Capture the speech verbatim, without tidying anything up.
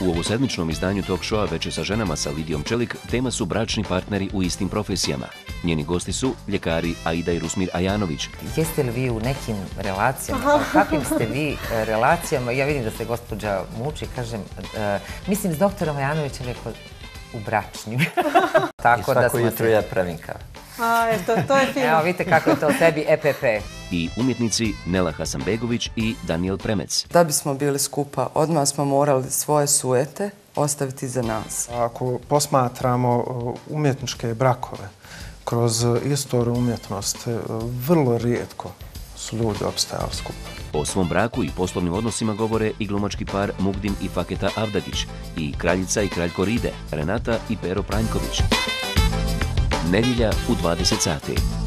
U ovosedmičnom izdanju talk showa Veče sa ženama sa Lidijom Čelik tema su bračni partneri u istim profesijama. Njeni gosti su ljekari Aida i Rusmir Ajanović. Jeste li vi u nekim relacijama? Kakvim ste vi relacijama? Ja vidim da se gospođa muči, kažem, mislim s doktorom Ajanovićem je u bračnim. I svako jutro ja pravim kavu. Evo, vidite kako je to sebi E P P. I umjetnici Nela Hasanbegović i Daniel Premec. Da bismo bili skupa, odmah smo morali svoje sujete ostaviti za nas. Ako posmatramo umjetničke brakove kroz istoriju umjetnosti, vrlo rijetko su ljudi opstajali skupa. O svom braku i poslovnim odnosima govore i glumački par Mugdim i Faketa Avdagić i kraljica i kralj Koride Renata i Pero Pranković. Nedjelja u dvadeset sati.